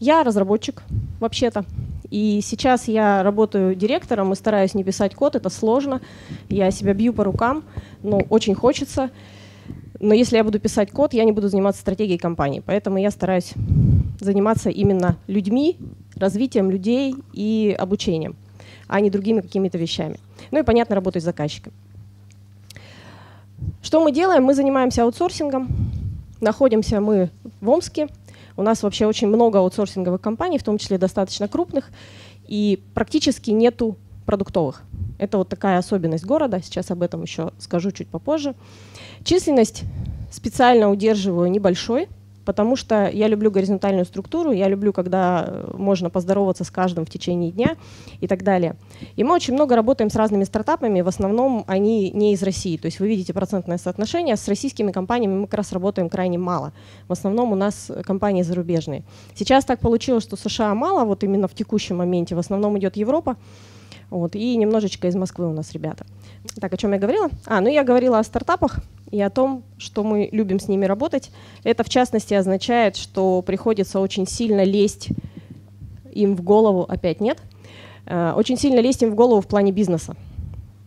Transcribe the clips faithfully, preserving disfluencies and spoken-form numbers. Я разработчик, вообще-то. И сейчас я работаю директором и стараюсь не писать код, это сложно. Я себя бью по рукам, но очень хочется. Но если я буду писать код, я не буду заниматься стратегией компании. Поэтому я стараюсь заниматься именно людьми, развитием людей и обучением, а не другими какими-то вещами. Ну и, понятно, работаю с заказчиками. Что мы делаем? Мы занимаемся аутсорсингом. Находимся мы в Омске. У нас вообще очень много аутсорсинговых компаний, в том числе достаточно крупных, и практически нету продуктовых. Это вот такая особенность города, сейчас об этом еще скажу чуть попозже. Численность специально удерживаю небольшой, потому что я люблю горизонтальную структуру, я люблю, когда можно поздороваться с каждым в течение дня и так далее. И мы очень много работаем с разными стартапами, в основном они не из России. То есть вы видите процентное соотношение, с российскими компаниями мы как раз работаем крайне мало. В основном у нас компании зарубежные. Сейчас так получилось, что США мало, вот именно в текущем моменте, в основном идет Европа. Вот, и немножечко из Москвы у нас ребята. Так, о чем я говорила? А, ну я говорила о стартапах и о том, что мы любим с ними работать. Это, в частности, означает, что приходится очень сильно лезть им в голову, опять нет, очень сильно лезть им в голову в плане бизнеса.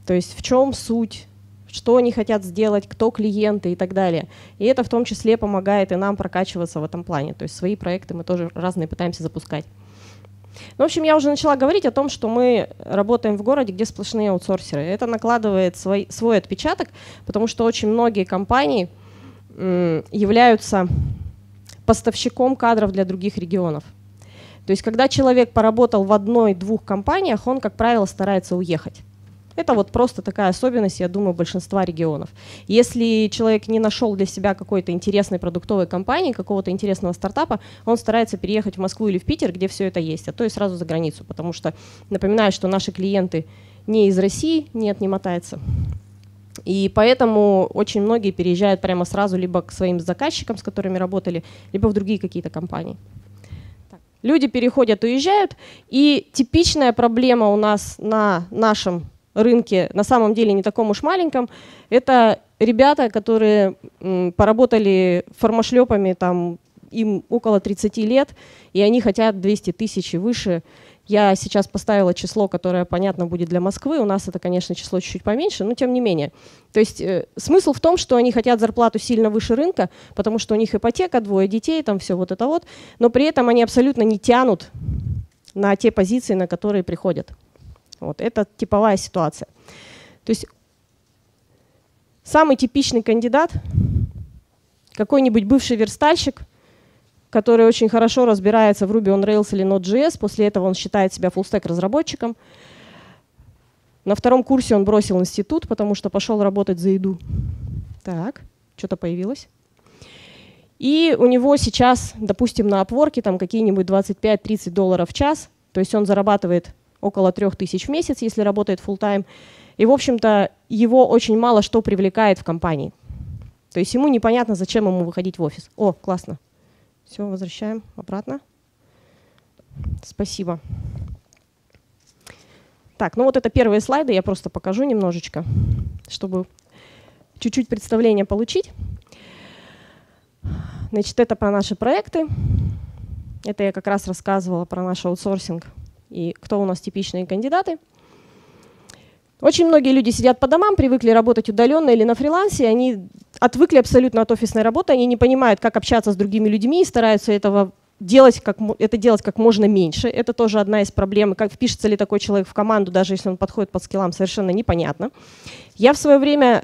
То есть в чем суть, что они хотят сделать, кто клиенты и так далее. И это в том числе помогает и нам прокачиваться в этом плане. То есть свои проекты мы тоже разные пытаемся запускать. Ну, в общем, я уже начала говорить о том, что мы работаем в городе, где сплошные аутсорсеры. Это накладывает свой, свой отпечаток, потому что очень многие компании м, являются поставщиком кадров для других регионов. То есть, когда человек поработал в одной-двух компаниях, он, как правило, старается уехать. Это вот просто такая особенность, я думаю, большинства регионов. Если человек не нашел для себя какой-то интересной продуктовой компании, какого-то интересного стартапа, он старается переехать в Москву или в Питер, где все это есть, а то и сразу за границу, потому что, напоминаю, что наши клиенты не из России, нет, не мотаются. И поэтому очень многие переезжают прямо сразу либо к своим заказчикам, с которыми работали, либо в другие какие-то компании. Люди переходят, уезжают, и типичная проблема у нас на нашем рынке, на самом деле не таком уж маленьком, это ребята, которые м, поработали формашлепами, там, им около тридцати лет, и они хотят двести тысяч и выше. Я сейчас поставила число, которое, понятно, будет для Москвы, у нас это, конечно, число чуть-чуть поменьше, но тем не менее. То есть э, смысл в том, что они хотят зарплату сильно выше рынка, потому что у них ипотека, двое детей, там все вот это вот, но при этом они абсолютно не тянут на те позиции, на которые приходят. Вот, это типовая ситуация. То есть самый типичный кандидат — какой-нибудь бывший верстальщик, который очень хорошо разбирается в Ruby on Rails или Node.js, после этого он считает себя фуллстэк-разработчиком. На втором курсе он бросил институт, потому что пошел работать за еду. Так, что-то появилось. И у него сейчас, допустим, на Upwork там какие-нибудь двадцать пять-тридцать долларов в час, то есть он зарабатывает около трёх тысяч в месяц, если работает фулл-тайм. И, в общем-то, его очень мало что привлекает в компании. То есть ему непонятно, зачем ему выходить в офис. О, классно. Все, возвращаем обратно. Спасибо. Так, ну вот это первые слайды, я просто покажу немножечко, чтобы чуть-чуть представление получить. Значит, это про наши проекты. Это я как раз рассказывала про наш аутсорсинг и кто у нас типичные кандидаты. Очень многие люди сидят по домам, привыкли работать удаленно или на фрилансе, они отвыкли абсолютно от офисной работы, они не понимают, как общаться с другими людьми и стараются этого делать, как, это делать как можно меньше. Это тоже одна из проблем. Как впишется ли такой человек в команду, даже если он подходит под скиллам, совершенно непонятно. Я в свое время,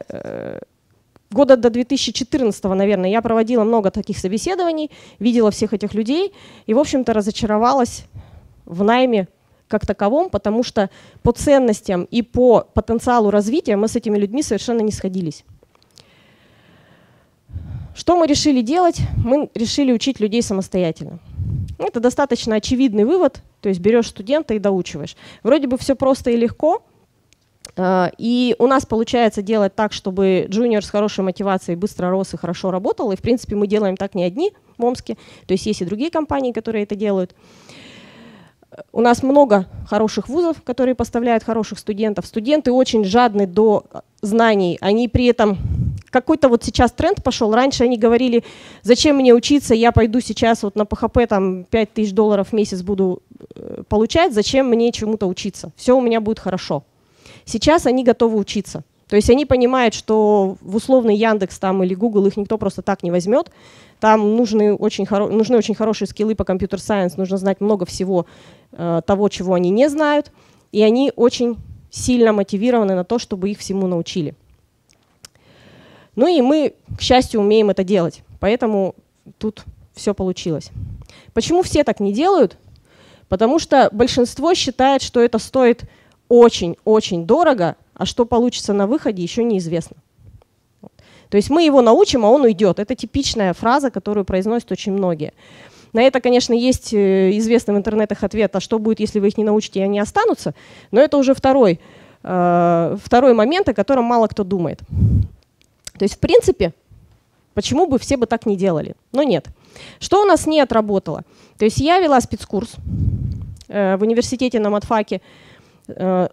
года до две тысячи четырнадцатого, наверное, я проводила много таких собеседований, видела всех этих людей и, в общем-то, разочаровалась в найме как таковом, потому что по ценностям и по потенциалу развития мы с этими людьми совершенно не сходились. Что мы решили делать? Мы решили учить людей самостоятельно. Это достаточно очевидный вывод, то есть берешь студента и доучиваешь. Вроде бы все просто и легко, и у нас получается делать так, чтобы джуниор с хорошей мотивацией быстро рос и хорошо работал, и в принципе мы делаем так не одни в Омске, то есть есть и другие компании, которые это делают. У нас много хороших вузов, которые поставляют хороших студентов. Студенты очень жадны до знаний, они при этом какой-то вот сейчас тренд пошел. Раньше они говорили, зачем мне учиться, я пойду сейчас вот на пэ хэ пэ там пять тысяч долларов в месяц буду получать, зачем мне чему-то учиться, все у меня будет хорошо. Сейчас они готовы учиться. То есть они понимают, что в условный Яндекс там, или Google их никто просто так не возьмет. Там нужны очень, хоро- нужны очень хорошие скиллы по компьютер-сайенс, нужно знать много всего э, того, чего они не знают. И они очень сильно мотивированы на то, чтобы их всему научили. Ну и мы, к счастью, умеем это делать. Поэтому тут все получилось. Почему все так не делают? Потому что большинство считает, что это стоит очень-очень дорого, а что получится на выходе, еще неизвестно. То есть мы его научим, а он уйдет. Это типичная фраза, которую произносят очень многие. На это, конечно, есть известный в интернетах ответ, а что будет, если вы их не научите, и они останутся. Но это уже второй, э, второй момент, о котором мало кто думает. То есть, в принципе, почему бы все бы так не делали? Но нет. Что у нас не отработало? То есть я вела спецкурс э, в университете на Матфаке. э,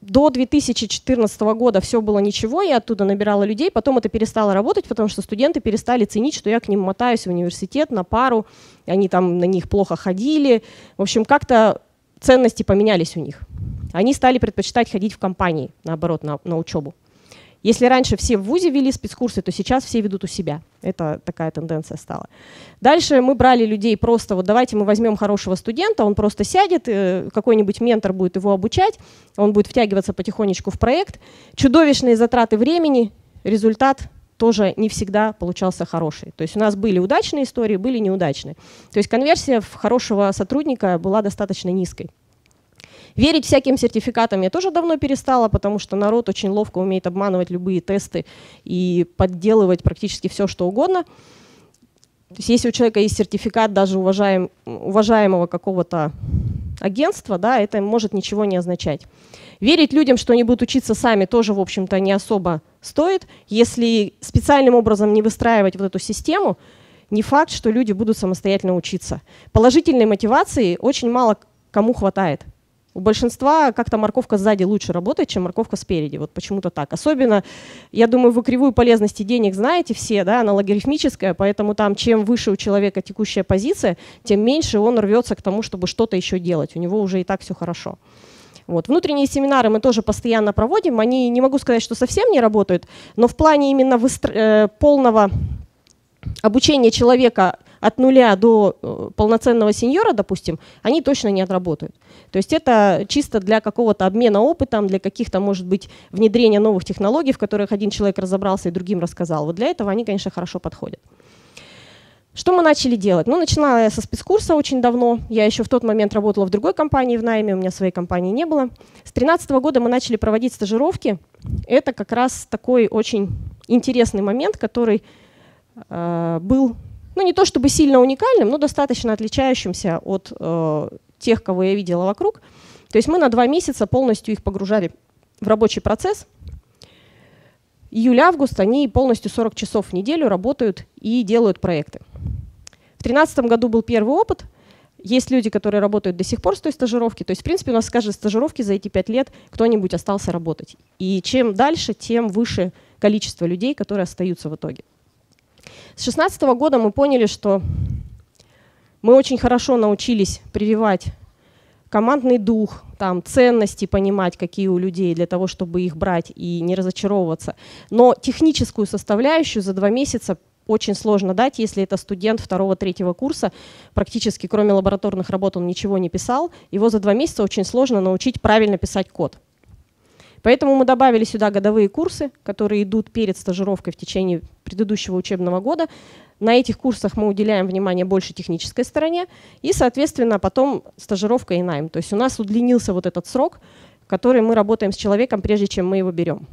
До две тысячи четырнадцатого года все было ничего, я оттуда набирала людей, потом это перестало работать, потому что студенты перестали ценить, что я к ним мотаюсь в университет на пару, они там на них плохо ходили. В общем, как-то ценности поменялись у них. Они стали предпочитать ходить в компании, наоборот, на, на учебу. Если раньше все в вузе вели спецкурсы, то сейчас все ведут у себя. Это такая тенденция стала. Дальше мы брали людей просто, вот давайте мы возьмем хорошего студента, он просто сядет, какой-нибудь ментор будет его обучать, он будет втягиваться потихонечку в проект. Чудовищные затраты времени, результат тоже не всегда получался хороший. То есть у нас были удачные истории, были неудачные. То есть конверсия в хорошего сотрудника была достаточно низкой. Верить всяким сертификатам я тоже давно перестала, потому что народ очень ловко умеет обманывать любые тесты и подделывать практически все, что угодно. То есть если у человека есть сертификат даже уважаем, уважаемого какого-то агентства, да, это может ничего не означать. Верить людям, что они будут учиться сами, тоже, в общем-то, не особо стоит. Если специальным образом не выстраивать вот эту систему, не факт, что люди будут самостоятельно учиться. Положительной мотивации очень мало кому хватает. У большинства как-то морковка сзади лучше работает, чем морковка спереди. Вот почему-то так. Особенно, я думаю, вы кривую полезности денег знаете все, да, она логарифмическая, поэтому там чем выше у человека текущая позиция, тем меньше он рвется к тому, чтобы что-то еще делать. У него уже и так все хорошо. Вот. Внутренние семинары мы тоже постоянно проводим. Они, не могу сказать, что совсем не работают, но в плане именно выстро- э, полного обучения человека от нуля до полноценного сеньора, допустим, они точно не отработают. То есть это чисто для какого-то обмена опытом, для каких-то, может быть, внедрения новых технологий, в которых один человек разобрался и другим рассказал. Вот для этого они, конечно, хорошо подходят. Что мы начали делать? Ну, начинала я со спецкурса очень давно. Я еще в тот момент работала в другой компании в найме, у меня своей компании не было. С две тысячи тринадцатого года мы начали проводить стажировки. Это как раз такой очень интересный момент, который э, был... Ну, не то чтобы сильно уникальным, но достаточно отличающимся от э, тех, кого я видела вокруг. То есть мы на два месяца полностью их погружали в рабочий процесс. Июль-август они полностью сорок часов в неделю работают и делают проекты. В две тысячи тринадцатом году был первый опыт. Есть люди, которые работают до сих пор с той стажировки. То есть, в принципе, у нас с каждой стажировки за эти пять лет кто-нибудь остался работать. И чем дальше, тем выше количество людей, которые остаются в итоге. С две тысячи шестнадцатого года мы поняли, что мы очень хорошо научились прививать командный дух, там, ценности понимать, какие у людей, для того, чтобы их брать и не разочаровываться. Но техническую составляющую за два месяца очень сложно дать, если это студент второго-третьего курса, практически кроме лабораторных работ он ничего не писал, его за два месяца очень сложно научить правильно писать код. Поэтому мы добавили сюда годовые курсы, которые идут перед стажировкой в течение предыдущего учебного года. На этих курсах мы уделяем внимание больше технической стороне и, соответственно, потом стажировка и найм. То есть у нас удлинился вот этот срок, который мы работаем с человеком, прежде чем мы его берем.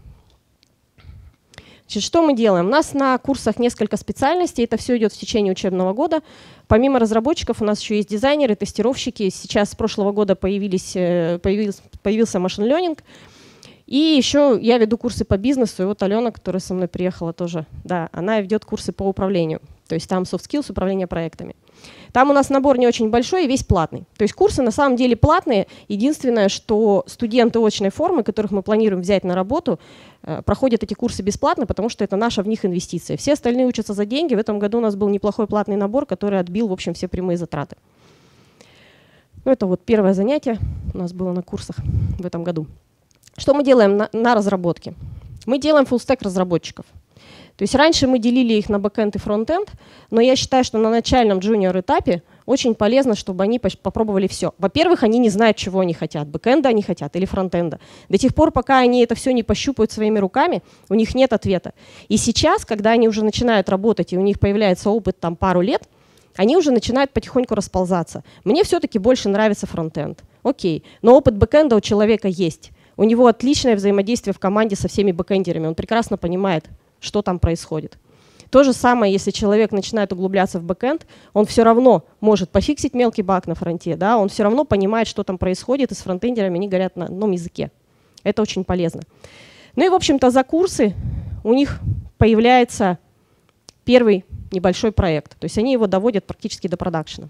Значит, что мы делаем? У нас на курсах несколько специальностей, это все идет в течение учебного года. Помимо разработчиков у нас еще есть дизайнеры, тестировщики. Сейчас с прошлого года появились, появился, появился машин ленинг. И еще я веду курсы по бизнесу, и вот Алена, которая со мной приехала тоже, да, она ведет курсы по управлению. То есть там soft skills, управление проектами. Там у нас набор не очень большой и весь платный. То есть курсы на самом деле платные. Единственное, что студенты очной формы, которых мы планируем взять на работу, проходят эти курсы бесплатно, потому что это наша в них инвестиция. Все остальные учатся за деньги. В этом году у нас был неплохой платный набор, который отбил, в общем, все прямые затраты. Ну, это вот первое занятие у нас было на курсах в этом году. Что мы делаем на, на разработке? Мы делаем фуллстек разработчиков. То есть раньше мы делили их на бэкэнд и фронтенд, но я считаю, что на начальном джуниор-этапе очень полезно, чтобы они попробовали все. Во-первых, они не знают, чего они хотят. Бэкэнда они хотят или фронтенда. До тех пор, пока они это все не пощупают своими руками, у них нет ответа. И сейчас, когда они уже начинают работать, и у них появляется опыт там пару лет, они уже начинают потихоньку расползаться. Мне все-таки больше нравится фронтенд. Окей, но опыт бэкэнда у человека есть. У него отличное взаимодействие в команде со всеми бэкэндерами. Он прекрасно понимает, что там происходит. То же самое, если человек начинает углубляться в бэкэнд, он все равно может пофиксить мелкий баг на фронте, да? Он все равно понимает, что там происходит, и с фронтендерами они говорят на одном языке. Это очень полезно. Ну и, в общем-то, за курсы у них появляется первый небольшой проект. То есть они его доводят практически до продакшена.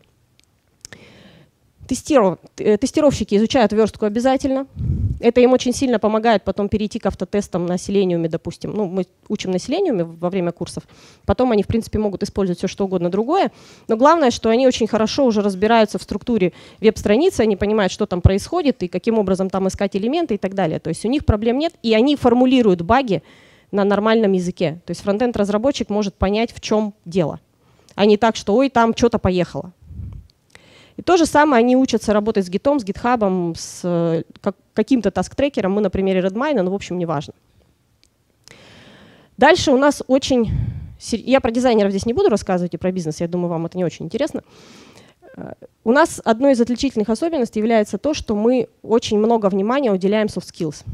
Тестиров... Тестировщики изучают верстку обязательно. Это им очень сильно помогает потом перейти к автотестам на Selenium, допустим. Ну, мы учим на Selenium во время курсов. Потом они, в принципе, могут использовать все, что угодно другое. Но главное, что они очень хорошо уже разбираются в структуре веб-страницы, они понимают, что там происходит и каким образом там искать элементы и так далее. То есть у них проблем нет, и они формулируют баги на нормальном языке. То есть фронтенд-разработчик может понять, в чем дело. А не так, что «ой, там что-то поехало». И то же самое они учатся работать с гитом, с GitHub, с каким-то таск-трекером. Мы на примере RedMine, но в общем не важно. Дальше у нас очень… Я про дизайнеров здесь не буду рассказывать и про бизнес, я думаю, вам это не очень интересно. У нас одной из отличительных особенностей является то, что мы очень много внимания уделяем soft skills.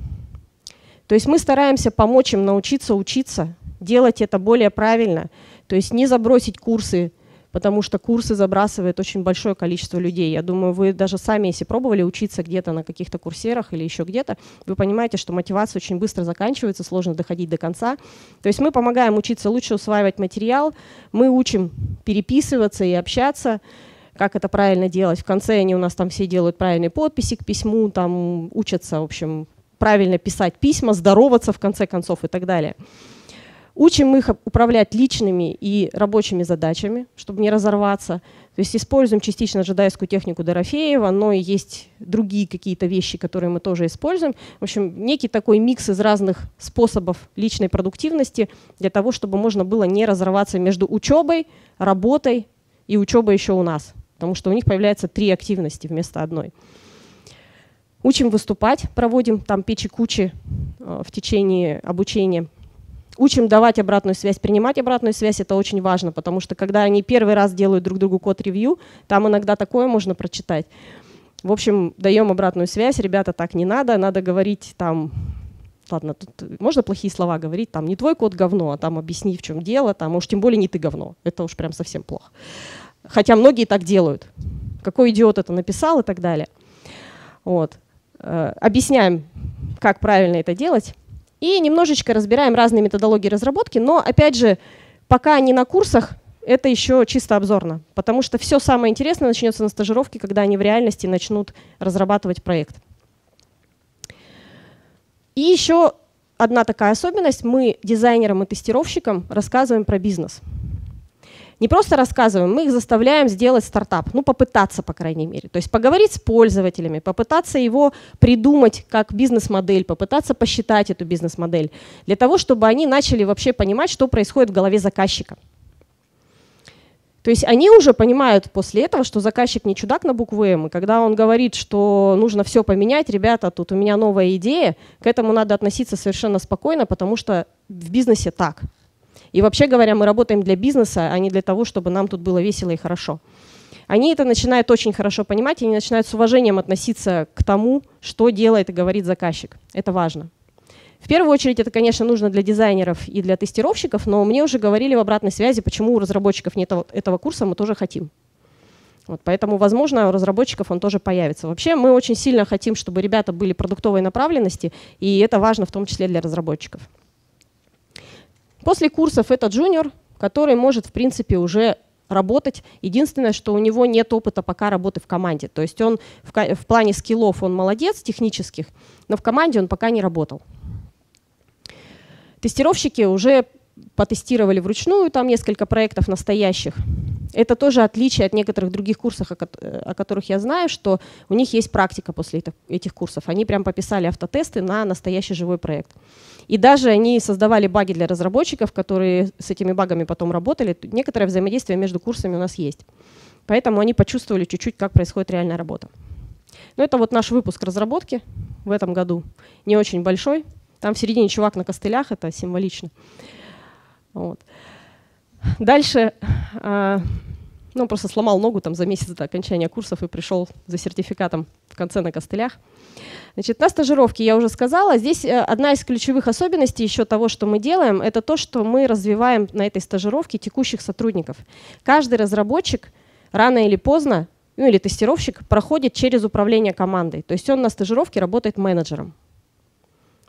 То есть мы стараемся помочь им научиться учиться, делать это более правильно, то есть не забросить курсы, потому что курсы забрасывает очень большое количество людей. Я думаю, вы даже сами, если пробовали учиться где-то на каких-то курсерах или еще где-то, вы понимаете, что мотивация очень быстро заканчивается, сложно доходить до конца. То есть мы помогаем учиться лучше усваивать материал, мы учим переписываться и общаться, как это правильно делать. В конце они у нас там все делают правильные подписи к письму, там учатся, в общем, правильно писать письма, здороваться в конце концов и так далее. Учим их управлять личными и рабочими задачами, чтобы не разорваться. То есть используем частично джедаевскую технику Дорофеева, но и есть другие какие-то вещи, которые мы тоже используем. В общем, некий такой микс из разных способов личной продуктивности для того, чтобы можно было не разорваться между учебой, работой и учебой еще у нас. Потому что у них появляется три активности вместо одной. Учим выступать, проводим там печи-кучи в течение обучения. Учим давать обратную связь, принимать обратную связь, это очень важно, потому что когда они первый раз делают друг другу код-ревью, там иногда такое можно прочитать. В общем, даем обратную связь, ребята, так не надо, надо говорить там, ладно, тут можно плохие слова говорить, там не твой код говно, а там объясни, в чем дело, там уж тем более не ты говно, это уж прям совсем плохо. Хотя многие так делают, какой идиот это написал и так далее. Вот. Объясняем, как правильно это делать. И немножечко разбираем разные методологии разработки, но, опять же, пока они на курсах, это еще чисто обзорно, потому что все самое интересное начнется на стажировке, когда они в реальности начнут разрабатывать проект. И еще одна такая особенность. Мы дизайнерам и тестировщикам рассказываем про бизнес. Не просто рассказываем, мы их заставляем сделать стартап, ну попытаться, по крайней мере. То есть поговорить с пользователями, попытаться его придумать как бизнес-модель, попытаться посчитать эту бизнес-модель, для того, чтобы они начали вообще понимать, что происходит в голове заказчика. То есть они уже понимают после этого, что заказчик не чудак на букву «М», и когда он говорит, что нужно все поменять, ребята, тут у меня новая идея, к этому надо относиться совершенно спокойно, потому что в бизнесе так. И вообще говоря, мы работаем для бизнеса, а не для того, чтобы нам тут было весело и хорошо. Они это начинают очень хорошо понимать, и они начинают с уважением относиться к тому, что делает и говорит заказчик. Это важно. В первую очередь это, конечно, нужно для дизайнеров и для тестировщиков, но мне уже говорили в обратной связи, почему у разработчиков нет этого курса, мы тоже хотим. Вот, поэтому, возможно, у разработчиков он тоже появится. Вообще мы очень сильно хотим, чтобы ребята были продуктовой направленности, и это важно в том числе для разработчиков. После курсов это джуниор, который может, в принципе, уже работать. Единственное, что у него нет опыта пока работы в команде. То есть он в, в плане скиллов он молодец технических, но в команде он пока не работал. Тестировщики уже потестировали вручную, там несколько проектов настоящих. Это тоже отличие от некоторых других курсов, о которых я знаю, что у них есть практика после этих курсов. Они прям пописали автотесты на настоящий живой проект. И даже они создавали баги для разработчиков, которые с этими багами потом работали. Некоторое взаимодействие между курсами у нас есть. Поэтому они почувствовали чуть-чуть, как происходит реальная работа. Но это вот наш выпуск разработки в этом году. Не очень большой. Там в середине чувак на костылях, это символично. Вот. Дальше, ну, просто сломал ногу там за месяц до окончания курсов и пришел за сертификатом в конце на костылях. Значит, на стажировке я уже сказала. Здесь одна из ключевых особенностей еще того, что мы делаем, это то, что мы развиваем на этой стажировке текущих сотрудников. Каждый разработчик рано или поздно, ну или тестировщик, проходит через управление командой. То есть он на стажировке работает менеджером.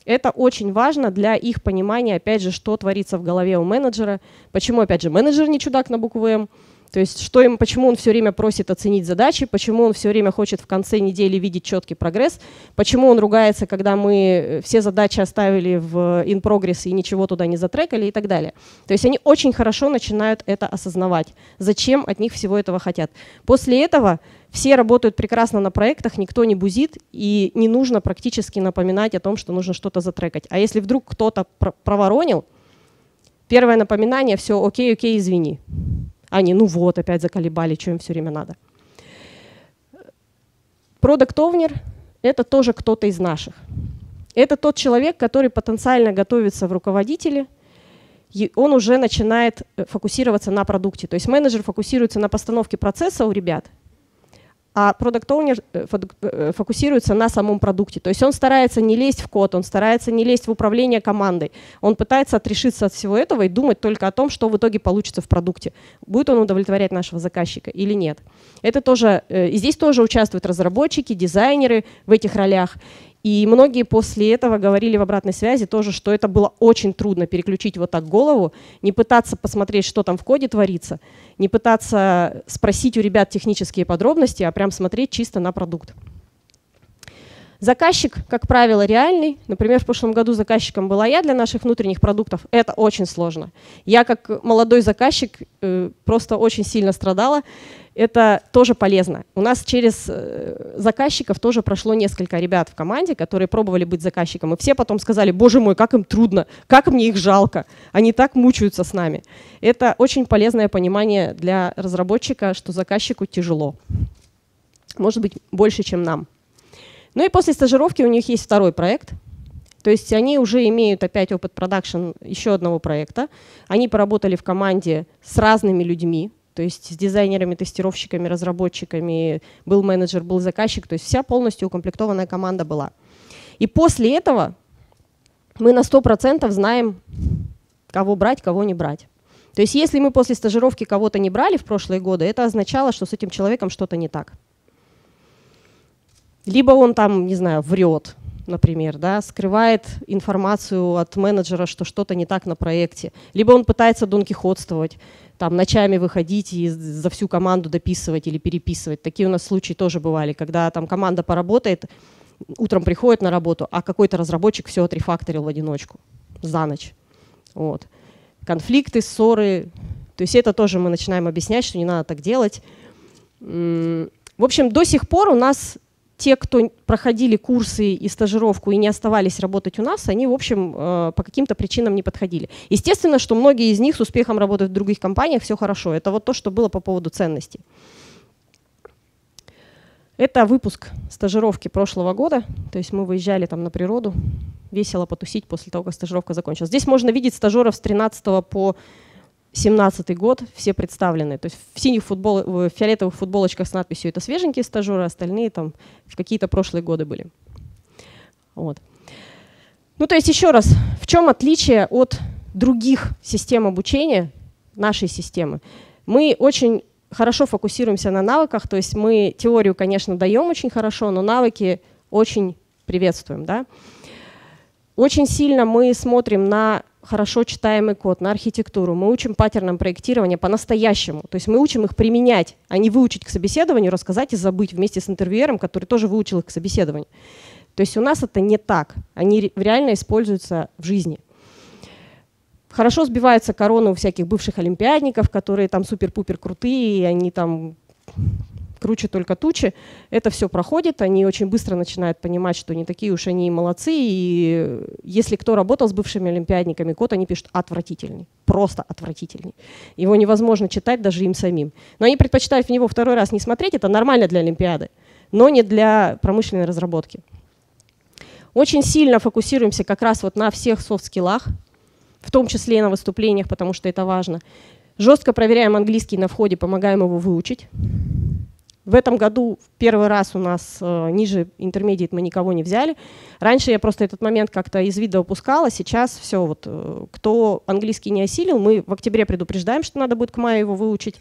Это очень важно для их понимания, опять же, что творится в голове у менеджера. Почему, опять же, менеджер не чудак на букву «М». То есть что им, почему он все время просит оценить задачи, почему он все время хочет в конце недели видеть четкий прогресс, почему он ругается, когда мы все задачи оставили в in progress и ничего туда не затрекали и так далее. То есть они очень хорошо начинают это осознавать, зачем от них всего этого хотят. После этого все работают прекрасно на проектах, никто не бузит, и не нужно практически напоминать о том, что нужно что-то затрекать. А если вдруг кто-то проворонил, первое напоминание – все, окей, окей, извини. Они, ну вот, опять заколебали, что им все время надо. Продакт-овнер – это тоже кто-то из наших. Это тот человек, который потенциально готовится в руководители, и он уже начинает фокусироваться на продукте. То есть менеджер фокусируется на постановке процесса у ребят, а продакт-овнер фокусируется на самом продукте. То есть он старается не лезть в код, он старается не лезть в управление командой. Он пытается отрешиться от всего этого и думать только о том, что в итоге получится в продукте. Будет он удовлетворять нашего заказчика или нет. Это тоже, и здесь тоже участвуют разработчики, дизайнеры в этих ролях. И многие после этого говорили в обратной связи тоже, что это было очень трудно переключить вот так голову, не пытаться посмотреть, что там в коде творится, не пытаться спросить у ребят технические подробности, а прям смотреть чисто на продукт. Заказчик, как правило, реальный. Например, в прошлом году заказчиком была я для наших внутренних продуктов. Это очень сложно. Я как молодой заказчик просто очень сильно страдала. Это тоже полезно. У нас через заказчиков тоже прошло несколько ребят в команде, которые пробовали быть заказчиком. И все потом сказали, боже мой, как им трудно, как мне их жалко. Они так мучаются с нами. Это очень полезное понимание для разработчика, что заказчику тяжело. Может быть, больше, чем нам. Ну и после стажировки у них есть второй проект. То есть они уже имеют опять опыт продакшн еще одного проекта. Они поработали в команде с разными людьми. То есть с дизайнерами, тестировщиками, разработчиками, был менеджер, был заказчик. То есть вся полностью укомплектованная команда была. И после этого мы на сто процентов знаем, кого брать, кого не брать. То есть если мы после стажировки кого-то не брали в прошлые годы, это означало, что с этим человеком что-то не так. Либо он там, не знаю, врет, например, да, скрывает информацию от менеджера, что что-то не так на проекте. Либо он пытается донкихотствовать, там, ночами выходить и за всю команду дописывать или переписывать. Такие у нас случаи тоже бывали, когда там команда поработает, утром приходит на работу, а какой-то разработчик все отрефакторил в одиночку за ночь. Вот. Конфликты, ссоры. То есть это тоже мы начинаем объяснять, что не надо так делать. В общем, до сих пор у нас те, кто проходили курсы и стажировку и не оставались работать у нас, они, в общем, по каким-то причинам не подходили. Естественно, что многие из них с успехом работают в других компаниях, все хорошо. Это вот то, что было по поводу ценностей. Это выпуск стажировки прошлого года. То есть мы выезжали там на природу, весело потусить после того, как стажировка закончилась. Здесь можно видеть стажеров с тринадцатого по семнадцатый год, все представлены. То есть в синих футбол, в фиолетовых футболочках с надписью «Это свеженькие стажеры», остальные там в какие-то прошлые годы были. Вот. Ну то есть еще раз, в чем отличие от других систем обучения нашей системы? Мы очень хорошо фокусируемся на навыках, то есть мы теорию, конечно, даем очень хорошо, но навыки очень приветствуем. Да? Очень сильно мы смотрим на хорошо читаемый код, на архитектуру. Мы учим паттернам проектирования по-настоящему. То есть мы учим их применять, а не выучить к собеседованию, рассказать и забыть вместе с интервьюером, который тоже выучил их к собеседованию. То есть у нас это не так. Они реально используются в жизни. Хорошо сбивается корона у всяких бывших олимпиадников, которые там супер-пупер крутые, и они там круче только тучи. Это все проходит, они очень быстро начинают понимать, что не такие уж они и молодцы. И если кто работал с бывшими олимпиадниками, код они пишут отвратительный, просто отвратительный. Его невозможно читать даже им самим. Но они предпочитают в него второй раз не смотреть, это нормально для олимпиады, но не для промышленной разработки. Очень сильно фокусируемся как раз вот на всех софт-скиллах, в том числе и на выступлениях, потому что это важно. Жестко проверяем английский на входе, помогаем его выучить. В этом году в первый раз у нас э, ниже intermediate мы никого не взяли. Раньше я просто этот момент как-то из вида упускала. Сейчас все, вот, э, кто английский не осилил, мы в октябре предупреждаем, что надо будет к маю его выучить.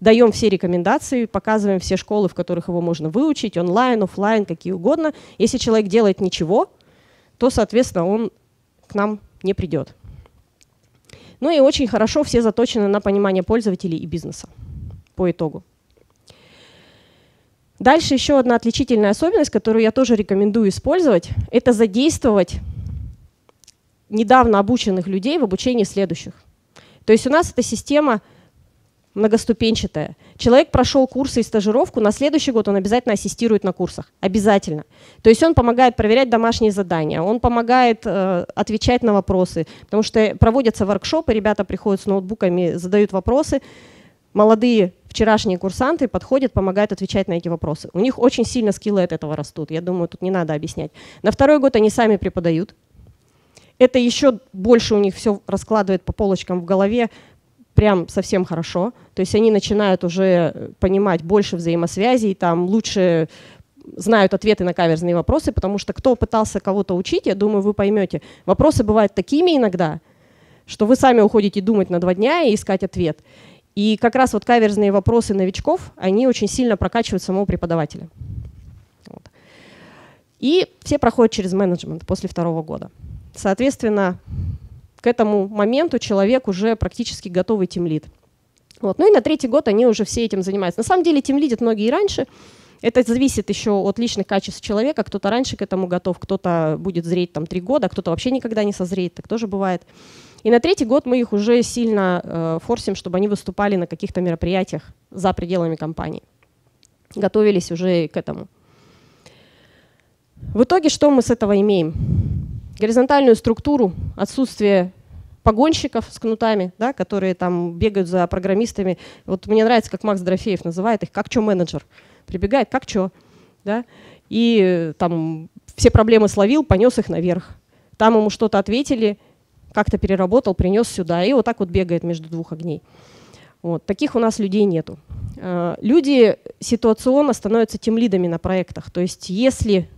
Даем все рекомендации, показываем все школы, в которых его можно выучить, онлайн, офлайн, какие угодно. Если человек делает ничего, то, соответственно, он к нам не придет. Ну и очень хорошо все заточены на понимание пользователей и бизнеса по итогу. Дальше еще одна отличительная особенность, которую я тоже рекомендую использовать, это задействовать недавно обученных людей в обучении следующих. То есть у нас эта система многоступенчатая. Человек прошел курсы и стажировку, на следующий год он обязательно ассистирует на курсах. Обязательно. То есть он помогает проверять домашние задания, он помогает э, отвечать на вопросы, потому что проводятся воркшопы, ребята приходят с ноутбуками, задают вопросы. Молодые вчерашние курсанты подходят, помогают отвечать на эти вопросы. У них очень сильно скиллы от этого растут. Я думаю, тут не надо объяснять. На второй год они сами преподают. Это еще больше у них все раскладывает по полочкам в голове. Прям совсем хорошо. То есть они начинают уже понимать больше взаимосвязей, там лучше знают ответы на каверзные вопросы, потому что кто пытался кого-то учить, я думаю, вы поймете. Вопросы бывают такими иногда, что вы сами уходите думать на два дня и искать ответ. И как раз вот каверзные вопросы новичков, они очень сильно прокачивают самого преподавателя. Вот. И все проходят через менеджмент после второго года. Соответственно, к этому моменту человек уже практически готовый тимлид. Вот. Ну и на третий год они уже все этим занимаются. На самом деле тимлидят многие и раньше. Это зависит еще от личных качеств человека. Кто-то раньше к этому готов, кто-то будет зреть там три года, кто-то вообще никогда не созреет, так тоже бывает. И на третий год мы их уже сильно э, форсим, чтобы они выступали на каких-то мероприятиях за пределами компании. Готовились уже к этому. В итоге что мы с этого имеем? Горизонтальную структуру, отсутствие погонщиков с кнутами, да, которые там бегают за программистами. Вот мне нравится, как Макс Дорофеев называет их, как чё менеджер. Прибегает, как чё, да? И там все проблемы словил, понес их наверх. Там ему что-то ответили, как-то переработал, принес сюда. И вот так вот бегает между двух огней. Вот. Таких у нас людей нету. Люди ситуационно становятся тимлидами на проектах. То есть если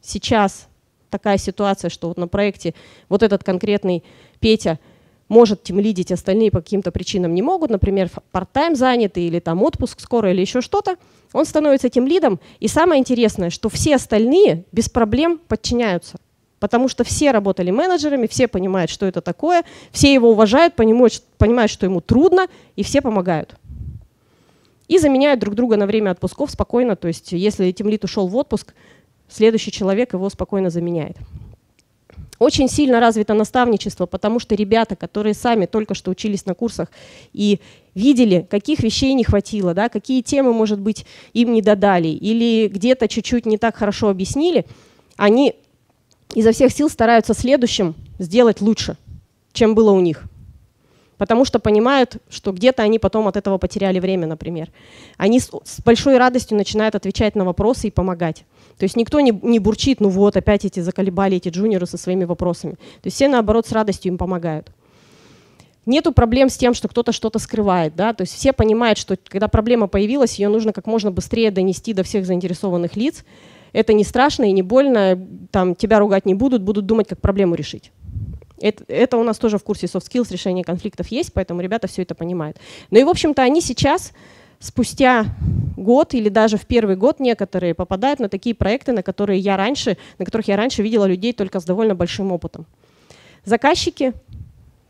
сейчас такая ситуация, что вот на проекте вот этот конкретный Петя может тимлидить, остальные по каким-то причинам не могут, например, парт-тайм заняты или там отпуск скоро или еще что-то, он становится тимлидом. И самое интересное, что все остальные без проблем подчиняются. Потому что все работали менеджерами, все понимают, что это такое, все его уважают, понимают, понимают, что ему трудно, и все помогают. И заменяют друг друга на время отпусков спокойно. То есть если тимлид ушел в отпуск, следующий человек его спокойно заменяет. Очень сильно развито наставничество, потому что ребята, которые сами только что учились на курсах и видели, каких вещей не хватило, да, какие темы, может быть, им не додали, или где-то чуть-чуть не так хорошо объяснили, они изо всех сил стараются следующим сделать лучше, чем было у них. Потому что понимают, что где-то они потом от этого потеряли время, например. Они с большой радостью начинают отвечать на вопросы и помогать. То есть никто не, не бурчит, ну вот, опять эти заколебали, эти джуниоры со своими вопросами. То есть все, наоборот, с радостью им помогают. Нету проблем с тем, что кто-то что-то скрывает, да? То есть все понимают, что когда проблема появилась, ее нужно как можно быстрее донести до всех заинтересованных лиц. Это не страшно и не больно, там, тебя ругать не будут, будут думать, как проблему решить. Это, это у нас тоже в курсе soft skills, решение конфликтов есть, поэтому ребята все это понимают. Ну и, в общем-то, они сейчас, спустя год или даже в первый год некоторые попадают на такие проекты, на, которые я раньше, на которых я раньше видела людей только с довольно большим опытом. Заказчики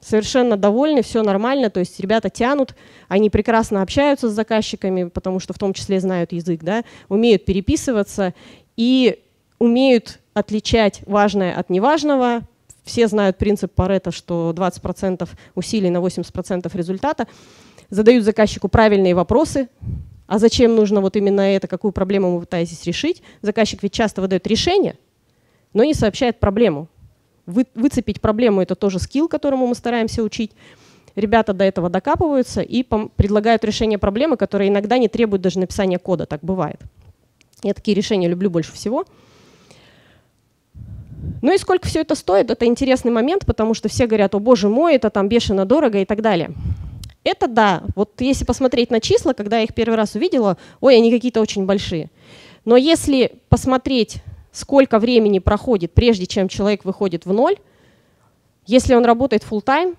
совершенно довольны, все нормально, то есть ребята тянут, они прекрасно общаются с заказчиками, потому что в том числе знают язык, да, умеют переписываться и умеют отличать важное от неважного. Все знают принцип Парето, что двадцать процентов усилий на восемьдесят процентов результата. Задают заказчику правильные вопросы. А зачем нужно вот именно это, какую проблему вы пытаетесь решить? Заказчик ведь часто выдает решение, но не сообщает проблему. Вы, выцепить проблему – это тоже скилл, которому мы стараемся учить. Ребята до этого докапываются и предлагают решение проблемы, которые иногда не требуют даже написания кода. Так бывает. Я такие решения люблю больше всего. Ну и сколько все это стоит, это интересный момент, потому что все говорят, о боже мой, это там бешено дорого и так далее. Это да, вот если посмотреть на числа, когда я их первый раз увидела, ой, они какие-то очень большие. Но если посмотреть, сколько времени проходит, прежде чем человек выходит в ноль, если он работает фулл-тайм,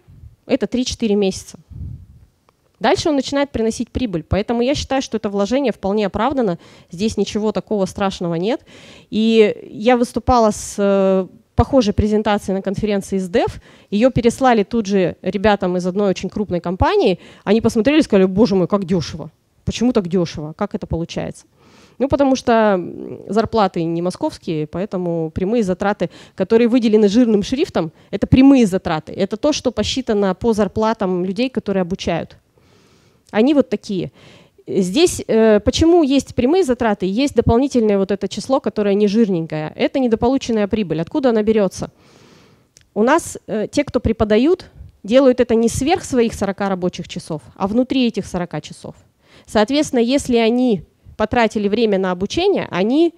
это три-четыре месяца. Дальше он начинает приносить прибыль. Поэтому я считаю, что это вложение вполне оправдано. Здесь ничего такого страшного нет. И я выступала с э, похожей презентацией на конференции из дэф. Ее переслали тут же ребятам из одной очень крупной компании. Они посмотрели и сказали, боже мой, как дешево. Почему так дешево? Как это получается? Ну, потому что зарплаты не московские, поэтому прямые затраты, которые выделены жирным шрифтом, это прямые затраты. Это то, что посчитано по зарплатам людей, которые обучают. Они вот такие. Здесь э, почему есть прямые затраты, есть дополнительное вот это число, которое не жирненькое. Это недополученная прибыль. Откуда она берется? У нас э, те, кто преподают, делают это не сверх своих сорока рабочих часов, а внутри этих сорока часов. Соответственно, если они потратили время на обучение, они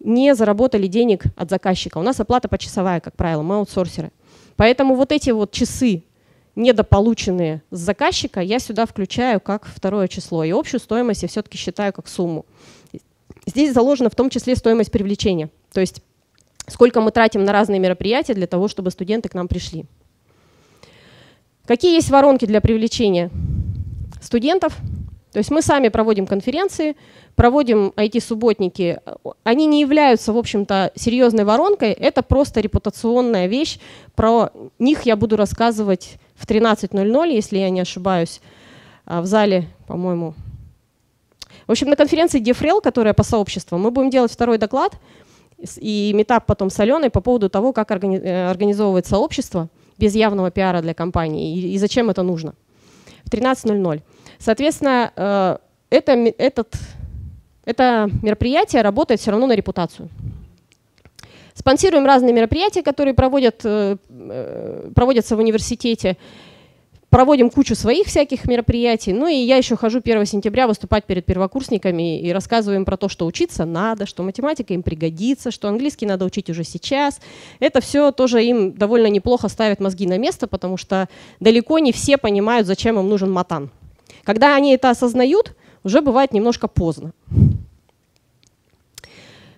не заработали денег от заказчика. У нас оплата почасовая, как правило, мы аутсорсеры. Поэтому вот эти вот часы, недополученные с заказчика, я сюда включаю как второе число. И общую стоимость я все-таки считаю как сумму. Здесь заложена в том числе стоимость привлечения. То есть сколько мы тратим на разные мероприятия для того, чтобы студенты к нам пришли. Какие есть воронки для привлечения студентов? То есть мы сами проводим конференции, проводим ай ти-субботники. Они не являются, в общем-то, серьезной воронкой. Это просто репутационная вещь. Про них я буду рассказывать в тринадцать ноль ноль, если я не ошибаюсь, в зале, по-моему. В общем, на конференции деф, которая по сообществу, мы будем делать второй доклад и митап потом с Аленой по поводу того, как организовывать сообщество без явного пиара для компании и зачем это нужно. В тринадцать ноль ноль. Соответственно, это, этот, это мероприятие работает все равно на репутацию. Спонсируем разные мероприятия, которые проводят, проводятся в университете. Проводим кучу своих всяких мероприятий. Ну и я еще хожу первого сентября выступать перед первокурсниками и рассказываю им про то, что учиться надо, что математика им пригодится, что английский надо учить уже сейчас. Это все тоже им довольно неплохо ставит мозги на место, потому что далеко не все понимают, зачем им нужен матан. Когда они это осознают, уже бывает немножко поздно.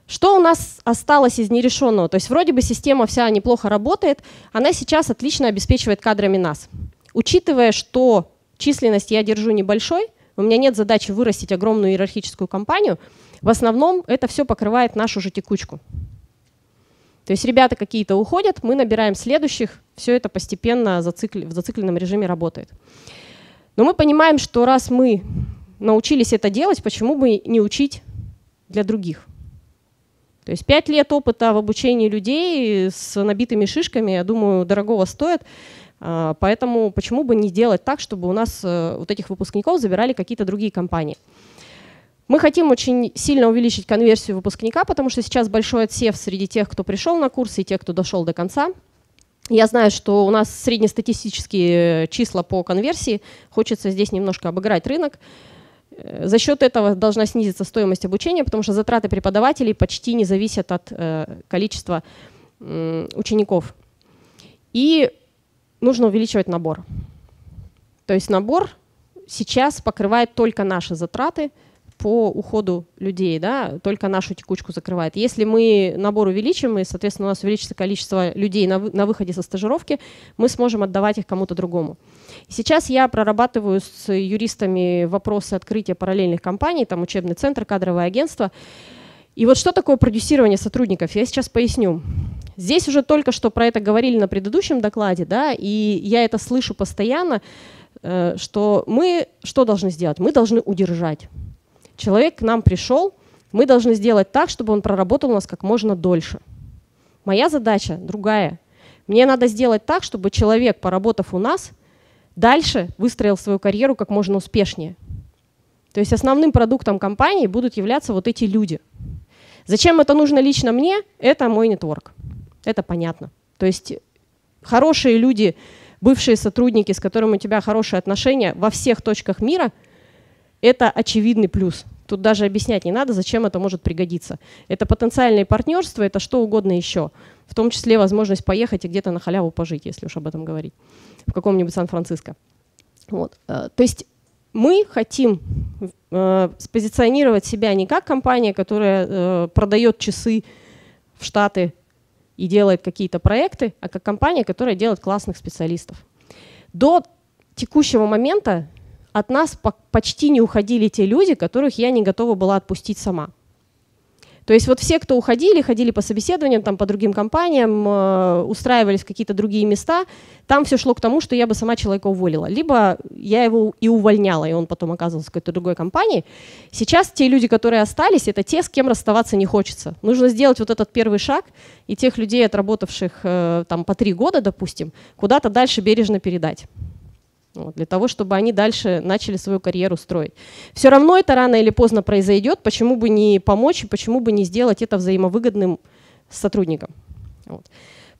Что у нас осталось из нерешенного? То есть вроде бы система вся неплохо работает, она сейчас отлично обеспечивает кадрами нас. Учитывая, что численность я держу небольшой, у меня нет задачи вырастить огромную иерархическую компанию, в основном это все покрывает нашу же текучку. То есть ребята какие-то уходят, мы набираем следующих, все это постепенно зацикли- в зацикленном режиме работает. Но мы понимаем, что раз мы научились это делать, почему бы не учить для других? То есть пять лет опыта в обучении людей с набитыми шишками, я думаю, дорогого стоит. Поэтому почему бы не делать так, чтобы у нас вот этих выпускников забирали какие-то другие компании? Мы хотим очень сильно увеличить конверсию выпускника, потому что сейчас большой отсев среди тех, кто пришел на курсы, и тех, кто дошел до конца. Я знаю, что у нас среднестатистические числа по конверсии. Хочется здесь немножко обыграть рынок. За счет этого должна снизиться стоимость обучения, потому что затраты преподавателей почти не зависят от э, количества э, учеников. И нужно увеличивать набор. То есть набор сейчас покрывает только наши затраты по уходу людей, да, только нашу текучку закрывает. Если мы набор увеличим, и, соответственно, у нас увеличится количество людей на, вы, на выходе со стажировки, мы сможем отдавать их кому-то другому. Сейчас я прорабатываю с юристами вопросы открытия параллельных компаний, там учебный центр, кадровое агентство. И вот что такое продюсирование сотрудников, я сейчас поясню. Здесь уже только что про это говорили на предыдущем докладе, да, и я это слышу постоянно, что мы что должны сделать? Мы должны удержать. Человек к нам пришел, мы должны сделать так, чтобы он проработал у нас как можно дольше. Моя задача другая. Мне надо сделать так, чтобы человек, поработав у нас, дальше выстроил свою карьеру как можно успешнее. То есть основным продуктом компании будут являться вот эти люди. Зачем это нужно лично мне? Это мой нетворк. Это понятно. То есть хорошие люди, бывшие сотрудники, с которыми у тебя хорошие отношения во всех точках мира, это очевидный плюс. Тут даже объяснять не надо, зачем это может пригодиться. Это потенциальные партнерства, это что угодно еще. В том числе возможность поехать и где-то на халяву пожить, если уж об этом говорить, в каком-нибудь Сан-Франциско. Вот. То есть мы хотим э, спозиционировать себя не как компания, которая э, продает часы в Штаты и делает какие-то проекты, а как компания, которая делает классных специалистов. До текущего момента от нас по- почти не уходили те люди, которых я не готова была отпустить сама. То есть вот все, кто уходили, ходили по собеседованиям, там, по другим компаниям, э, устраивались в какие-то другие места, там все шло к тому, что я бы сама человека уволила. Либо я его и увольняла, и он потом оказывался в какой-то другой компании. Сейчас те люди, которые остались, это те, с кем расставаться не хочется. Нужно сделать вот этот первый шаг, и тех людей, отработавших э, там, по три года, допустим, куда-то дальше бережно передать. Вот, для того, чтобы они дальше начали свою карьеру строить. Все равно это рано или поздно произойдет, почему бы не помочь и почему бы не сделать это взаимовыгодным сотрудникам. Вот.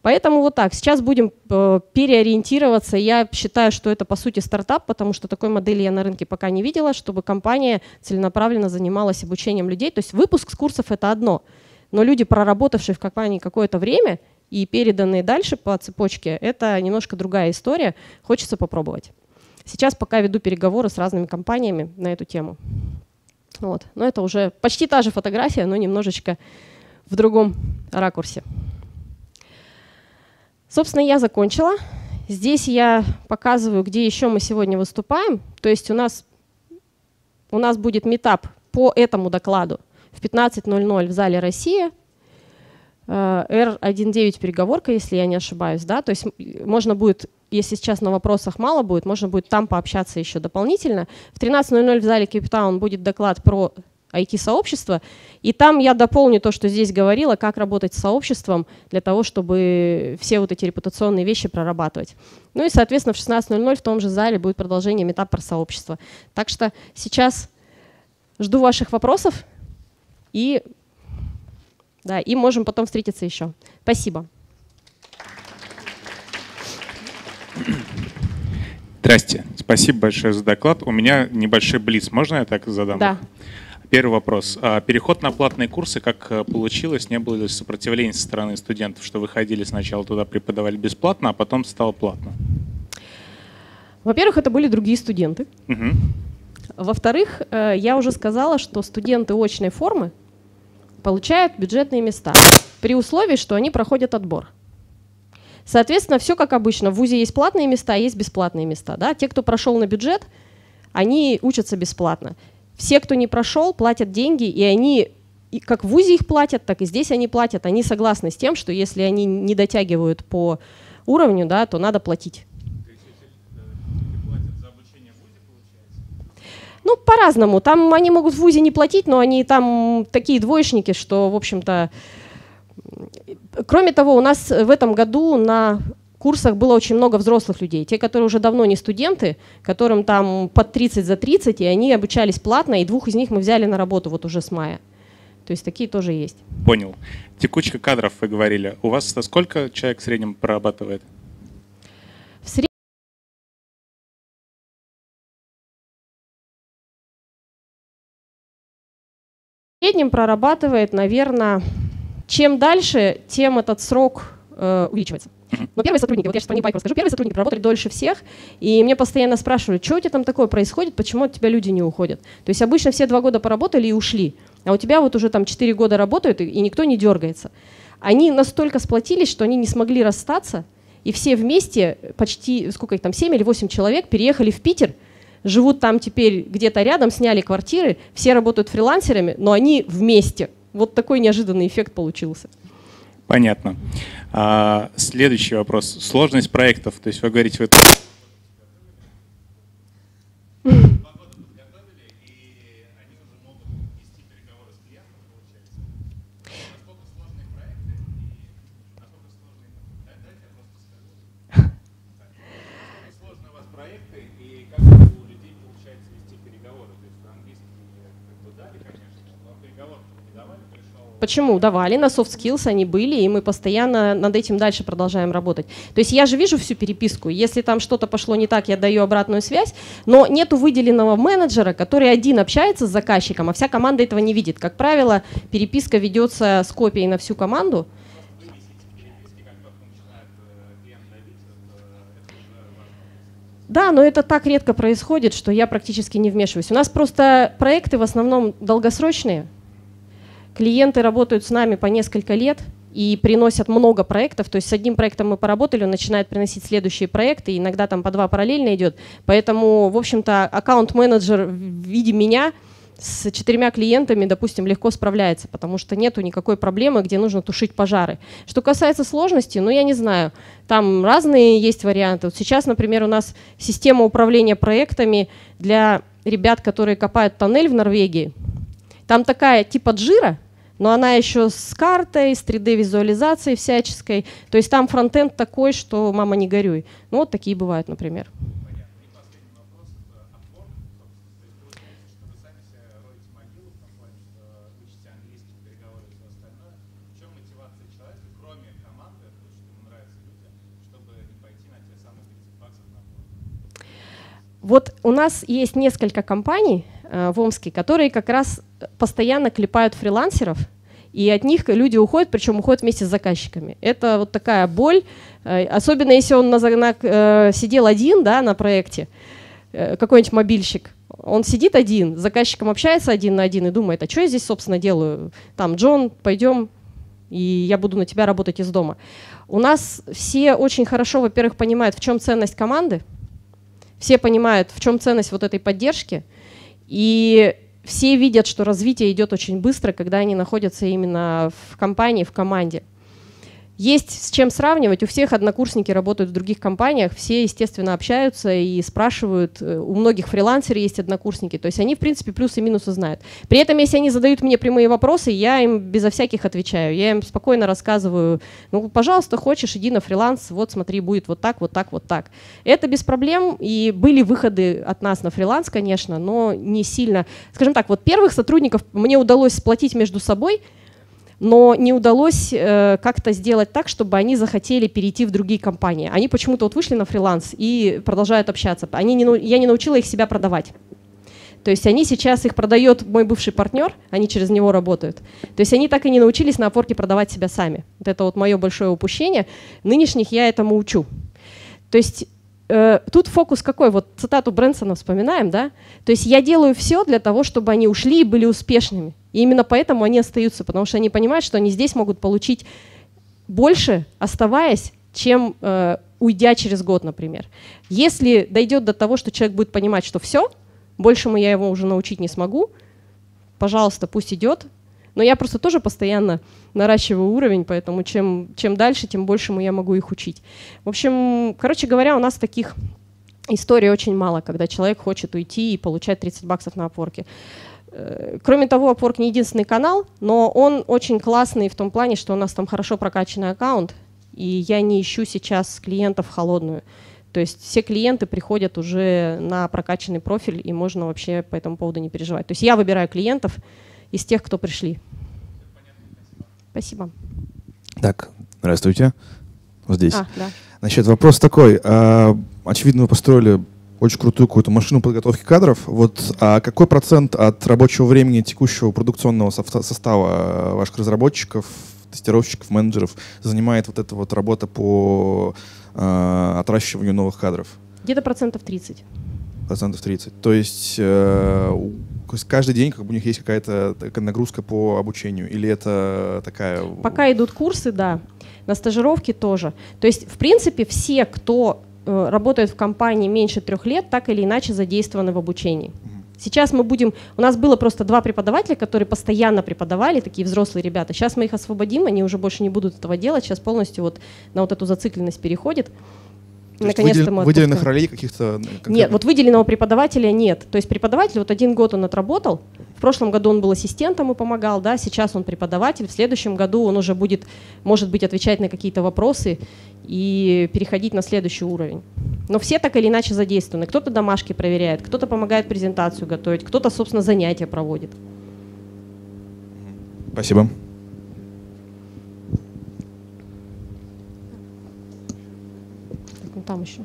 Поэтому вот так. Сейчас будем э, переориентироваться. Я считаю, что это по сути стартап, потому что такой модели я на рынке пока не видела, чтобы компания целенаправленно занималась обучением людей. То есть выпуск с курсов – это одно, но люди, проработавшие в компании какое-то время и переданные дальше по цепочке – это немножко другая история. Хочется попробовать. Сейчас пока веду переговоры с разными компаниями на эту тему. Вот. Но это уже почти та же фотография, но немножечко в другом ракурсе. Собственно, я закончила. Здесь я показываю, где еще мы сегодня выступаем. То есть у нас, у нас будет митап по этому докладу в пятнадцать ноль ноль в зале «Россия». эр девятнадцать переговорка, если я не ошибаюсь. Да? То есть можно будет, если сейчас на вопросах мало будет, можно будет там пообщаться еще дополнительно. В тринадцать ноль ноль в зале Кейптаун будет доклад про ай ти-сообщество. И там я дополню то, что здесь говорила, как работать с сообществом для того, чтобы все вот эти репутационные вещи прорабатывать. Ну и, соответственно, в шестнадцать ноль ноль в том же зале будет продолжение митап про сообщество. Так что сейчас жду ваших вопросов и... Да, и можем потом встретиться еще. Спасибо. Здрасте. Спасибо большое за доклад. У меня небольшой блиц. Можно я так задам? Да. Первый вопрос. Переход на платные курсы, как получилось? Не было ли сопротивления со стороны студентов, что выходили сначала туда, преподавали бесплатно, а потом стало платно? Во-первых, это были другие студенты. Угу. Во-вторых, я уже сказала, что студенты очной формы получают бюджетные места, при условии, что они проходят отбор. Соответственно, все как обычно. В вузе есть платные места, есть бесплатные места. Да? Те, кто прошел на бюджет, они учатся бесплатно. Все, кто не прошел, платят деньги, и они и как в вузе их платят, так и здесь они платят. Они согласны с тем, что если они не дотягивают по уровню, да, то надо платить. Ну, по-разному. Там они могут в вузе не платить, но они там такие двоечники, что, в общем-то… Кроме того, у нас в этом году на курсах было очень много взрослых людей. Те, которые уже давно не студенты, которым там под тридцать за тридцать, и они обучались платно, и двух из них мы взяли на работу вот уже с мая. То есть такие тоже есть. Понял. Текучка кадров, вы говорили. У вас сколько человек в среднем прорабатывает? В среднем… В среднем прорабатывает, наверное, чем дальше, тем этот срок э, увеличивается. Но первые сотрудники, вот я сейчас про них байк расскажу, первые сотрудники проработали дольше всех, и мне постоянно спрашивали, что у тебя там такое происходит, почему от тебя люди не уходят. То есть обычно все два года поработали и ушли, а у тебя вот уже там четыре года работают, и никто не дергается. Они настолько сплотились, что они не смогли расстаться, и все вместе, почти, сколько их там, семь или восемь человек, переехали в Питер, живут там теперь где-то рядом, сняли квартиры, все работают фрилансерами, но они вместе. Вот такой неожиданный эффект получился. Понятно. А, следующий вопрос. Сложность проектов. То есть вы говорите, вы... Почему? Давали, на soft skills они были, и мы постоянно над этим дальше продолжаем работать. То есть я же вижу всю переписку. Если там что-то пошло не так, я даю обратную связь, но нету выделенного менеджера, который один общается с заказчиком, а вся команда этого не видит. Как правило, переписка ведется с копией на всю команду. Да, но это так редко происходит, что я практически не вмешиваюсь. У нас просто проекты в основном долгосрочные. Клиенты работают с нами по несколько лет и приносят много проектов. То есть с одним проектом мы поработали, он начинает приносить следующие проекты, иногда там по два параллельно идет. Поэтому, в общем-то, аккаунт-менеджер в виде меня с четырьмя клиентами, допустим, легко справляется, потому что нету никакой проблемы, где нужно тушить пожары. Что касается сложности, ну я не знаю, там разные есть варианты. Вот сейчас, например, у нас система управления проектами для ребят, которые копают тоннель в Норвегии. Там такая типа джира, но она еще с картой, с три дэ-визуализацией всяческой. То есть там фронтенд такой, что мама не горюй. Ну вот такие бывают, например. Понятно. И последний вопрос. Upwork. Вы сами себя роете могилу, в том плане, что учите английский, переговоры и все остальное. В чем мотивация человека, кроме команды, потому что ему нравятся люди, чтобы не пойти на те самые тридцать баксов на Upwork? Вот у нас есть несколько компаний в Омске, которые как раз постоянно клепают фрилансеров, и от них люди уходят, причем уходят вместе с заказчиками. Это вот такая боль, особенно если он на, на, сидел один, да, на проекте, какой-нибудь мобильщик. Он сидит один, с заказчиком общается один на один и думает, а что я здесь, собственно, делаю? Там, Джон, пойдем, и я буду на тебя работать из дома. У нас все очень хорошо, во-первых, понимают, в чем ценность команды, все понимают, в чем ценность вот этой поддержки, и все видят, что развитие идет очень быстро, когда они находятся именно в компании, в команде. Есть с чем сравнивать. У всех однокурсники работают в других компаниях, все, естественно, общаются и спрашивают. У многих фрилансеров есть однокурсники. То есть они, в принципе, плюсы и минусы знают. При этом, если они задают мне прямые вопросы, я им безо всяких отвечаю. Я им спокойно рассказываю, ну, пожалуйста, хочешь, иди на фриланс, вот смотри, будет вот так, вот так, вот так. Это без проблем. И были выходы от нас на фриланс, конечно, но не сильно. Скажем так, вот первых сотрудников мне удалось сплотить между собой, но не удалось э, как-то сделать так, чтобы они захотели перейти в другие компании. Они почему-то вот вышли на фриланс и продолжают общаться. Они не, я не научила их себя продавать. То есть они сейчас, их продает мой бывший партнер, они через него работают. То есть они так и не научились на Upwork'е продавать себя сами. Вот это вот мое большое упущение. Нынешних я этому учу. То есть э, тут фокус какой? Вот цитату Брэнсона вспоминаем, да? То есть я делаю все для того, чтобы они ушли и были успешными. И именно поэтому они остаются, потому что они понимают, что они здесь могут получить больше, оставаясь, чем э, уйдя через год, например. Если дойдет до того, что человек будет понимать, что все, большему я его уже научить не смогу, пожалуйста, пусть идет. Но я просто тоже постоянно наращиваю уровень, поэтому чем, чем дальше, тем большему я могу их учить. В общем, короче говоря, у нас таких историй очень мало, когда человек хочет уйти и получать тридцать баксов на Upwork'е. Кроме того, Upwork не единственный канал, но он очень классный в том плане, что у нас там хорошо прокачанный аккаунт, и я не ищу сейчас клиентов в холодную. То есть все клиенты приходят уже на прокачанный профиль, и можно вообще по этому поводу не переживать. То есть я выбираю клиентов из тех, кто пришли. Спасибо. Так, здравствуйте. Вот здесь. А, да. Значит, вопрос такой. Очевидно, вы построили очень крутую какую-то машину подготовки кадров. Вот, а какой процент от рабочего времени текущего продукционного состава ваших разработчиков, тестировщиков, менеджеров занимает вот эта вот работа по э, отращиванию новых кадров? Где-то процентов тридцать. Процентов тридцать. То есть э, каждый день как бы у них есть какая-то нагрузка по обучению? Или это такая… Пока идут курсы, да. На стажировке тоже. То есть, в принципе, все, кто работают в компании меньше трех лет, так или иначе задействованы в обучении. Сейчас мы будем… У нас было просто два преподавателя, которые постоянно преподавали, такие взрослые ребята. Сейчас мы их освободим, они уже больше не будут этого делать. Сейчас полностью вот на вот эту зацикленность переходит. Наконец-то мы выделенных ролей каких-то… Нет, вот выделенного преподавателя нет. То есть преподаватель, вот один год он отработал, в прошлом году он был ассистентом и помогал, да, сейчас он преподаватель, в следующем году он уже будет, может быть, отвечать на какие-то вопросы и переходить на следующий уровень. Но все так или иначе задействованы. Кто-то домашки проверяет, кто-то помогает презентацию готовить, кто-то, собственно, занятия проводит. Спасибо. Там еще.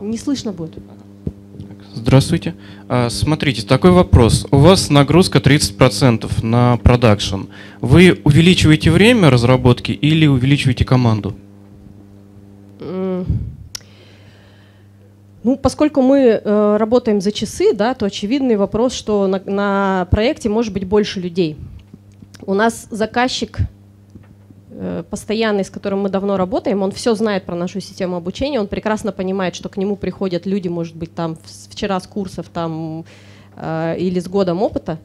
Не слышно будет. Здравствуйте. Смотрите, такой вопрос. У вас нагрузка тридцать процентов на продакшн. Вы увеличиваете время разработки или увеличиваете команду? Ну, поскольку мы э, работаем за часы, да, то очевидный вопрос, что на, на проекте может быть больше людей. У нас заказчик постоянный, с которым мы давно работаем, он все знает про нашу систему обучения, он прекрасно понимает, что к нему приходят люди, может быть, там вчера с курсов там, э, или с годом опыта,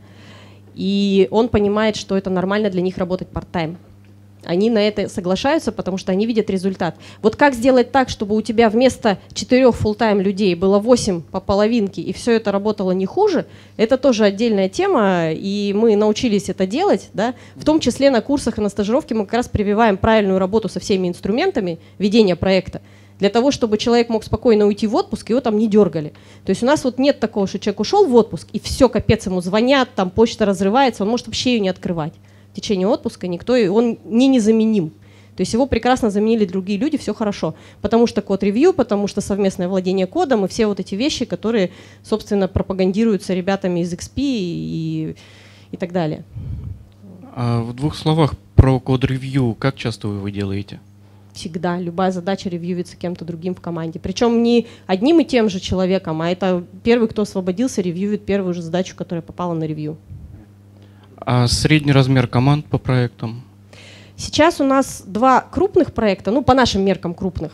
и он понимает, что это нормально для них работать парт-тайм. Они на это соглашаются, потому что они видят результат. Вот как сделать так, чтобы у тебя вместо четырех фулл-тайм людей было восемь по половинке, и все это работало не хуже, это тоже отдельная тема, и мы научились это делать, да? В том числе на курсах и на стажировке мы как раз прививаем правильную работу со всеми инструментами ведения проекта, для того, чтобы человек мог спокойно уйти в отпуск, его там не дергали. То есть у нас вот нет такого, что человек ушел в отпуск, и все, капец, ему звонят, там почта разрывается, он может вообще ее не открывать. В течение отпуска никто, и он не незаменим. То есть его прекрасно заменили другие люди, все хорошо. Потому что код-ревью, потому что совместное владение кодом и все вот эти вещи, которые, собственно, пропагандируются ребятами из икс пи и, и так далее. А в двух словах про код-ревью. Как часто вы его делаете? Всегда. Любая задача ревьюется кем-то другим в команде. Причем не одним и тем же человеком, а это первый, кто освободился, ревьюет первую же задачу, которая попала на ревью. А средний размер команд по проектам? Сейчас у нас два крупных проекта, ну, по нашим меркам крупных.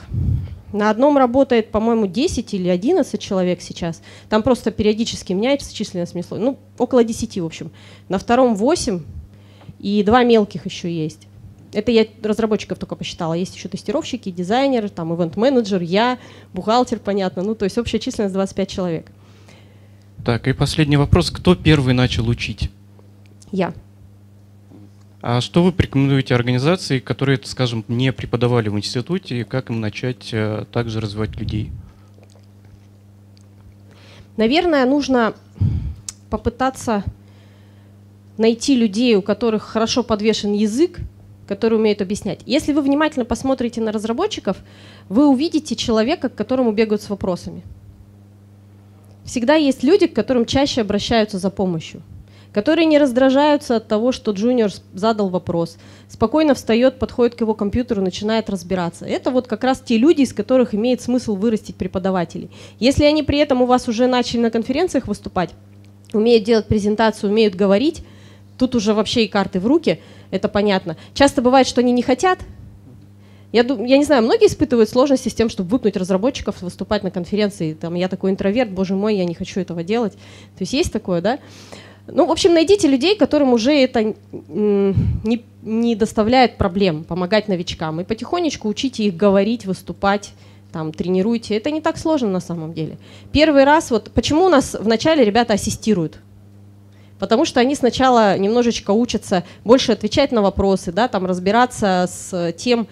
На одном работает, по-моему, десять или одиннадцать человек сейчас. Там просто периодически меняется численность, ну, около десяти, в общем. На втором восемь, и два мелких еще есть. Это я разработчиков только посчитала. Есть еще тестировщики, дизайнеры, там, ивент-менеджер, я, бухгалтер, понятно. Ну, то есть общая численность двадцать пять человек. Так, и последний вопрос. Кто первый начал учить? Я. А что вы порекомендуете организации, которые, скажем, не преподавали в институте, и как им начать а, также развивать людей? Наверное, нужно попытаться найти людей, у которых хорошо подвешен язык, которые умеют объяснять. Если вы внимательно посмотрите на разработчиков, вы увидите человека, к которому бегают с вопросами. Всегда есть люди, к которым чаще обращаются за помощью, которые не раздражаются от того, что джуниор задал вопрос, спокойно встает, подходит к его компьютеру, начинает разбираться. Это вот как раз те люди, из которых имеет смысл вырастить преподавателей. Если они при этом у вас уже начали на конференциях выступать, умеют делать презентацию, умеют говорить, тут уже вообще и карты в руки, это понятно. Часто бывает, что они не хотят. Я, я не знаю, многие испытывают сложности с тем, чтобы выпнуть разработчиков, выступать на конференции. Там, я такой интроверт, боже мой, я не хочу этого делать. То есть есть такое, да? Ну, в общем, найдите людей, которым уже это не, не доставляет проблем, помогать новичкам. И потихонечку учите их говорить, выступать, там, тренируйте. Это не так сложно на самом деле. Первый раз, вот почему у нас вначале ребята ассистируют? Потому что они сначала немножечко учатся больше отвечать на вопросы, да, там, разбираться с тем,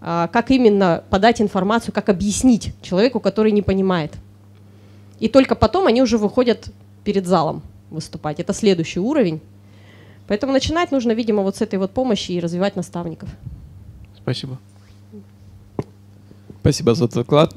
как именно подать информацию, как объяснить человеку, который не понимает. И только потом они уже выходят перед залом выступать. Это следующий уровень. Поэтому начинать нужно, видимо, вот с этой вот помощи и развивать наставников. Спасибо. Спасибо за этот доклад.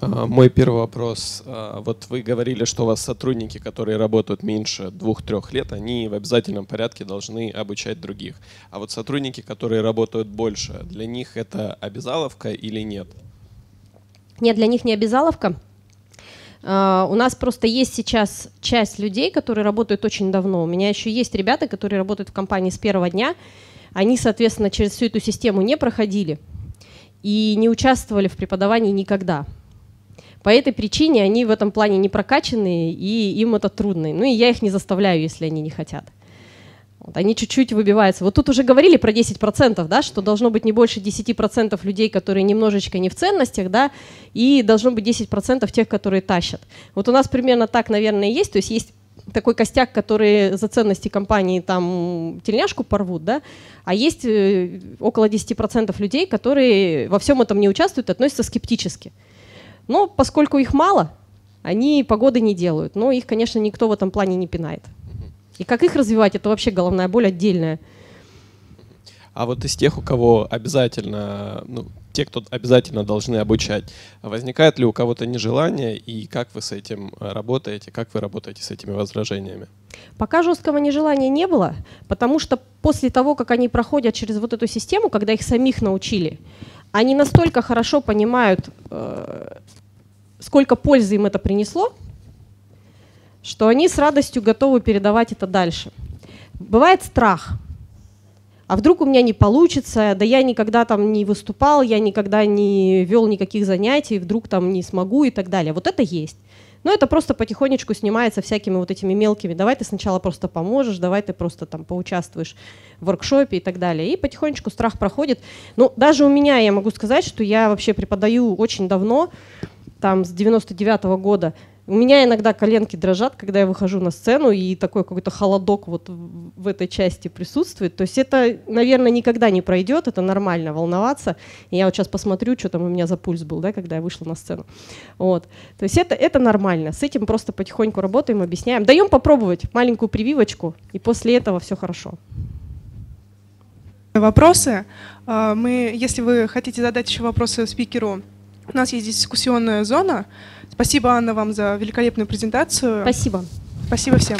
Мой первый вопрос. Вот вы говорили, что у вас сотрудники, которые работают меньше двух-трех лет, они в обязательном порядке должны обучать других. А вот сотрудники, которые работают больше, для них это обязаловка или нет? Нет, для них не обязаловка. Uh, у нас просто есть сейчас часть людей, которые работают очень давно. У меня еще есть ребята, которые работают в компании с первого дня. Они, соответственно, через всю эту систему не проходили и не участвовали в преподавании никогда. По этой причине они в этом плане не прокачаны, и им это трудно. Ну и я их не заставляю, если они не хотят. Вот, они чуть-чуть выбиваются. Вот тут уже говорили про десять процентов, да, что должно быть не больше десяти процентов людей, которые немножечко не в ценностях, да, и должно быть десять процентов тех, которые тащат. Вот у нас примерно так, наверное, и есть. То есть есть такой костяк, который за ценности компании там тельняшку порвут, да, а есть около десяти процентов людей, которые во всем этом не участвуют, относятся скептически. Но поскольку их мало, они погоды не делают. Но их, конечно, никто в этом плане не пинает. И как их развивать, это вообще головная боль отдельная. А вот из тех, у кого обязательно, ну, те, кто обязательно должны обучать, возникает ли у кого-то нежелание, и как вы с этим работаете, как вы работаете с этими возражениями? Пока жесткого нежелания не было, потому что после того, как они проходят через вот эту систему, когда их самих научили, они настолько хорошо понимают, сколько пользы им это принесло, что они с радостью готовы передавать это дальше. Бывает страх. А вдруг у меня не получится, да я никогда там не выступал, я никогда не вел никаких занятий, вдруг там не смогу и так далее. Вот это есть. Но это просто потихонечку снимается всякими вот этими мелкими. Давай ты сначала просто поможешь, давай ты просто там поучаствуешь в воркшопе и так далее. И потихонечку страх проходит. Ну, даже у меня, я могу сказать, что я вообще преподаю очень давно, там с девяносто девятого года. У меня иногда коленки дрожат, когда я выхожу на сцену, и такой какой-то холодок вот в этой части присутствует. То есть это, наверное, никогда не пройдет, это нормально волноваться. И я вот сейчас посмотрю, что там у меня за пульс был, да, когда я вышла на сцену. Вот. То есть это, это нормально, с этим просто потихоньку работаем, объясняем. Даем попробовать маленькую прививочку, и после этого все хорошо. Вопросы. Мы, если вы хотите задать еще вопросы спикеру, у нас есть дискуссионная зона. Спасибо, Анна, вам за великолепную презентацию. Спасибо. Спасибо всем.